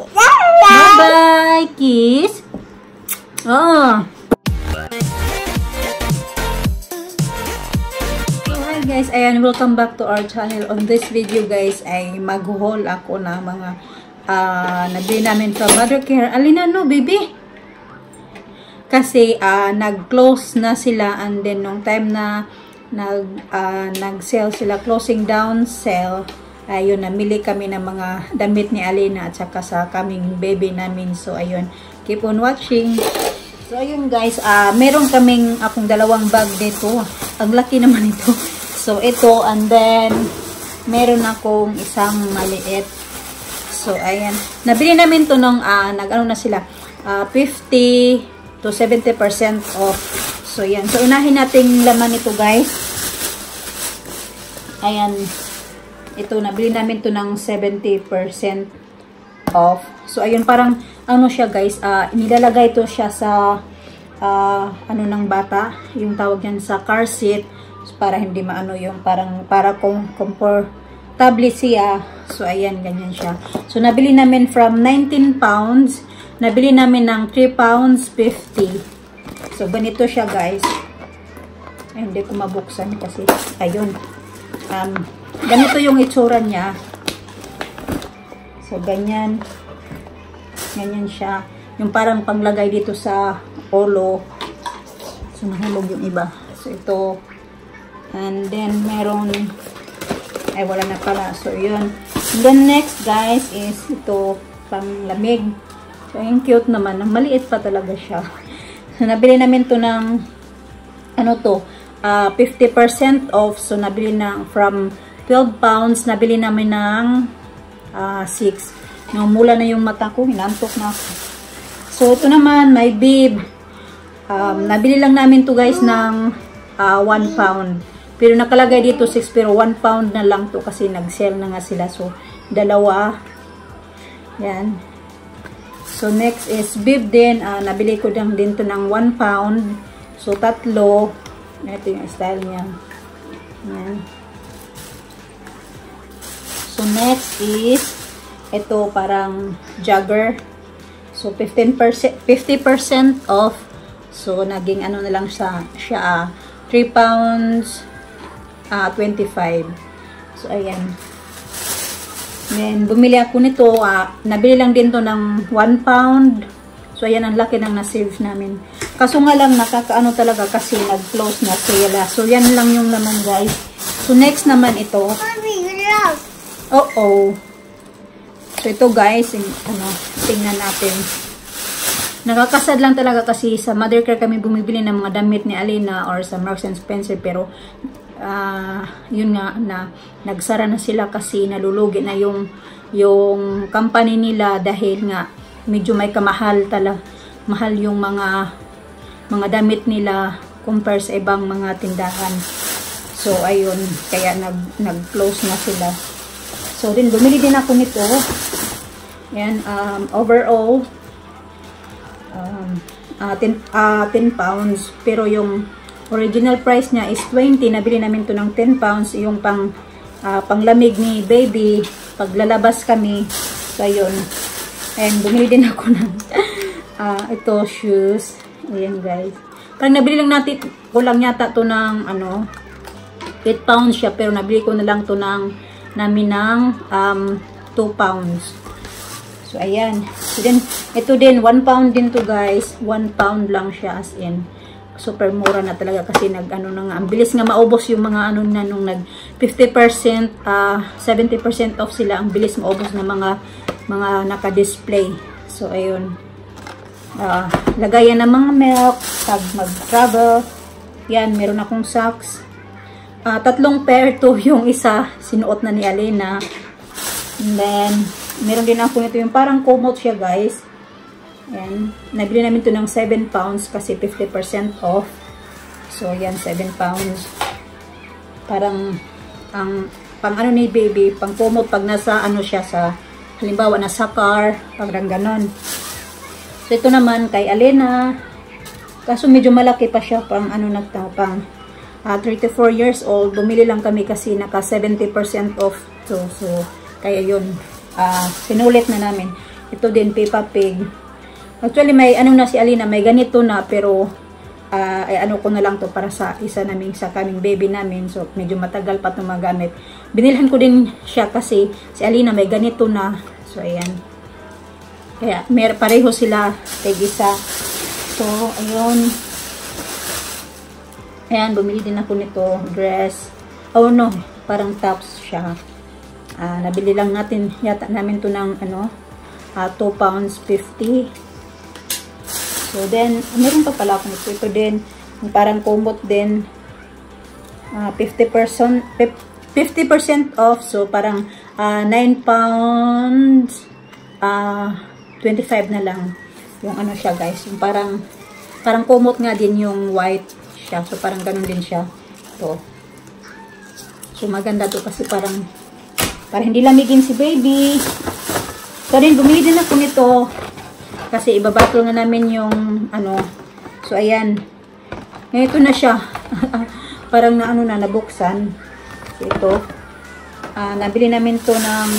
Bye-bye! Kiss! Oh! Alright guys, ayan, welcome back to our channel. On this video guys, ay mag-haul ako na mga nabili namin sa MotherCare. Alina, no, baby? Kasi nag-close na sila, and then nung time na nag-sale sila, closing down sale, ayun, namili kami ng mga damit ni Alina at saka sa kaming baby namin. So, ayun, keep on watching. So, ayun guys, meron kaming akong dalawang bag dito. Ang laki naman ito. So, ito, and then, meron akong isang maliit. So, ayan. Nabili namin ito nung, nag-ano na sila, 50 to 70% off. So, ayan. So, unahin natin laman ito guys. Ayan. Ito, nabili namin to ng 70% off. So, ayun, parang, ano siya guys, inilalagay to siya sa, ano ng bata, yung tawag yan sa car seat, so, para hindi maano yung, parang, para kung comfortable siya. So, ayan, ganyan siya. So, nabili namin from 19 pounds, nabili namin ng 3 pounds 50. So, ganito siya guys. Ayun, hindi ko mabuksan kasi, ayun. Ganito yung itsura niya. So, ganyan. Ganyan siya. Yung parang panglagay dito sa polo. So, nahulog yung iba. So, ito. And then, meron. Ay, wala na pala. So, yun. And then, next, guys, is ito. Panglamig. So, yung cute naman. Maliit pa talaga siya. So, nabili namin to ng ano to? 50% off. So, nabili na from 12 pounds, nabili namin ng 6. Mula na yung mata ko, hinantok na ako. So, ito naman, my bib. Nabili lang namin to guys ng 1 pound. Pero nakalagay dito 6, pero 1 pound na lang to kasi nag-sell na nga sila. So, dalawa. Yan. So, next is bib din. Nabili ko lang din to ng 1 pound. So, tatlo. Ito yung style niya. Yan. So, next is, ito parang jogger. So, 50% off. So, naging ano na lang siya 3 pounds 25. So, ayan. Then, bumili ako nito. Nabili lang din to ng 1 pound. So, ayan, ang laki ng na-save namin. Kaso nga lang, nakakaano talaga kasi nag-close na sila. So, yan lang yung laman, guys. So, next naman ito. Uh-oh. So, ito guys, ano, tingnan natin. Nakakasad lang talaga kasi sa MotherCare kami bumibili ng mga damit ni Alina or sa Marks and Spencer. Pero, yun nga, nagsara na sila kasi nalulugi na yung company nila dahil nga medyo may kamahal talaga. Mahal yung mga damit nila compare sa ibang mga tindahan. So, ayun. Kaya nag-close na sila. So, din bumili din ako nito. Yan, overall 10 pounds, pero yung original price niya is 20. Nabili namin to ng 10 pounds, yung panglamig ni baby paglalabas kami. So, ayun. And bumili din ako ng ito, shoes. Ayan, guys. Parang nabili lang natin, kulang yata to ng ano, 8 pounds siya, pero nabili ko na lang to ng namin ng 2 pounds. So, ayan. So, then, ito din, 1 pound din to guys. 1 pound lang siya as in. Super mura na talaga kasi nag-ano na nga. Ang bilis nga maubos yung mga ano na nung nag 50%, 70% off sila. Ang bilis maubos na mga naka-display. So, ayun. Lagayan ng mga milk pag mag-travel. Yan, meron akong socks. 3 pair to, yung isa sinuot na ni Alina. And then, meron din ako nito yung parang commode siya guys. Ayan. Nabili namin to ng 7 pounds kasi 50% off. So, yan, 7 pounds. Parang, pang ano ni baby, pang commode pag nasa ano siya sa, halimbawa nasa car, parang ganon. So, ito naman kay Alina. Kaso medyo malaki pa siya, pang ano nagtapang. 34 years old, bumili lang kami kasi naka 70% off to. So, kaya yun, sinulit na namin. Ito din, Peppa Pig. Actually, may anong na si Alina, may ganito na, pero ay ano ko na lang to para sa isa naming, sa kaming baby namin. So, medyo matagal pa itong magamit. Binilhan ko din siya kasi si Alina may ganito na. So, ayan. Kaya, pareho sila, tig-isa. So, ayun. Ayan, bumili din ako nito, dress. Oh, no, parang tops siya. Nabili lang natin, yata namin to ng, ano, £2.50. So, then, meron pa pala akong ito din. Parang kumot din. 50% off. So, parang £9, 25 na lang yung ano siya, guys, yung parang kumot nga din yung white siya, so parang ganun din siya to. So maganda to kasi parang para hindi lamigin si baby. So rin bumili din ako nito kasi ibabattle na namin yung ano. So ayan, ngayon ito na siya. Parang na ano na, nabuksan. So, ito nabili namin to ng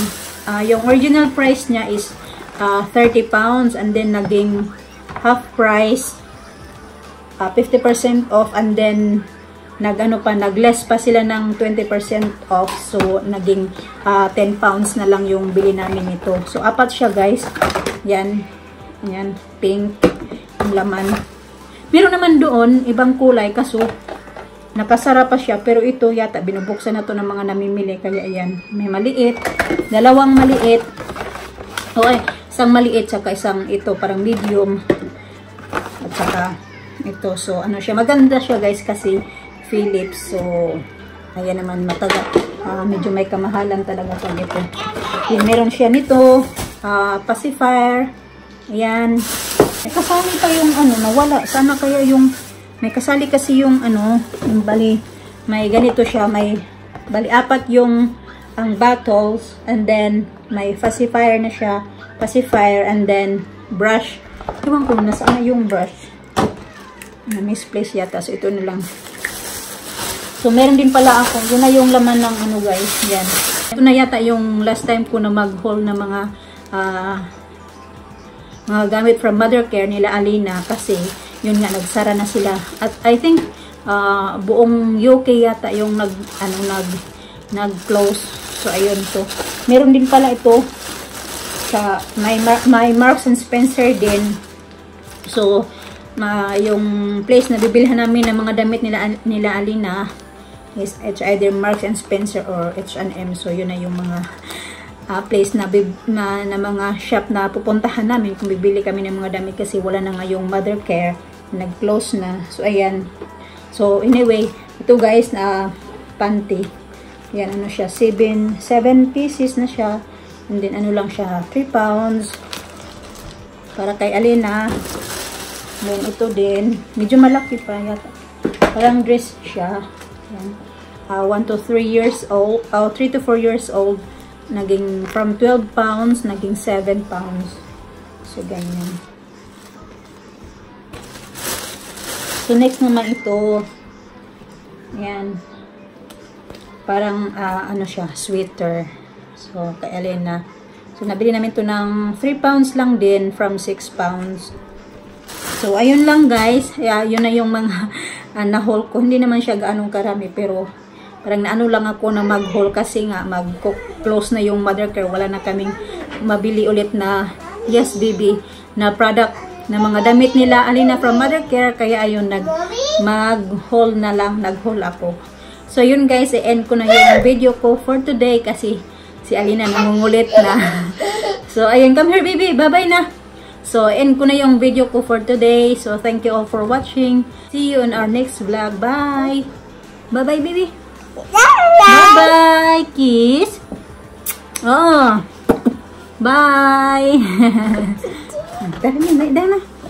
yung original price niya is £30, and then naging half price, 50% off, and then nag-less pa sila ng 20% off, so naging £10 na lang yung bili namin nito. So apat siya, guys. Yan, yan, pink ang laman. Meron naman doon ibang kulay kaso nakasara pa siya, pero ito yata binubuksan na to ng mga namimili, kaya ayan, may maliit, dalawang maliit. Okay, isang maliit, saka isang ito, parang medium. At saka ito. So, ano siya, maganda siya, guys, kasi Philips. So, ayan naman, matagal. Medyo may kamahalan talaga pag ito. Yan, meron siya nito. Pacifier. Ayan. May kasali pa yung, ano, nawala. Sana kaya yung, may kasali kasi yung, ano, yung bali, may ganito siya, may, bali, apat yung, ang bottles, and then may pacifier na siya, pacifier, and then brush. Iwan ko nasaan na yung brush, na misplace yata, so ito na lang. So meron din pala ako, yun na yung laman ng ano, guys, yan. Ito na yata yung last time ko na mag-haul na mga gamit from Mothercare nila Alina, kasi yun nga, nagsara na sila, at I think buong UK yata yung nag-close. So, ayun to. Meron din pala ito sa may Marks and Spencer din. So, yung place na bibilhan namin ng mga damit nila Alina is either Marks and Spencer or H&M. So, yun na yung mga place na mga shop na pupuntahan namin kung bibili kami ng mga damit, kasi wala na nga yung Mothercare. Nag-close na. So, ayan. So, anyway, ito, guys, na panty. Yan, ano siya, 7 pieces na siya, and then ano lang siya, £3 para kay Alina. Then ito din, medyo malaki pa yata, parang dress siya. Yan, 3 to 4 years old, naging from £12 naging £7. So ganyan. So next naman ito, yan, parang ano siya, sweater. So kay Alina, so nabili namin to ng £3 lang din from £6. So ayun lang, guys. Yun na yung mga na-haul ko. Hindi naman siya gaanong karami, pero parang naano lang ako na mag-haul kasi nga mag-close na yung Mothercare, wala na kaming mabili ulit na yes baby na product na mga damit nila Alina from Mothercare, kaya ayun, mag-haul na lang, nag-haul ako. So, yun, guys, i-end ko na yung video ko for today kasi si Alina nangungulit na. So, ayun, come here, baby. Bye-bye na. So, end ko na yung video ko for today. So, thank you all for watching. See you on our next vlog. Bye. Bye-bye, baby. Bye-bye. Kiss. Oh. Bye. Dahil na.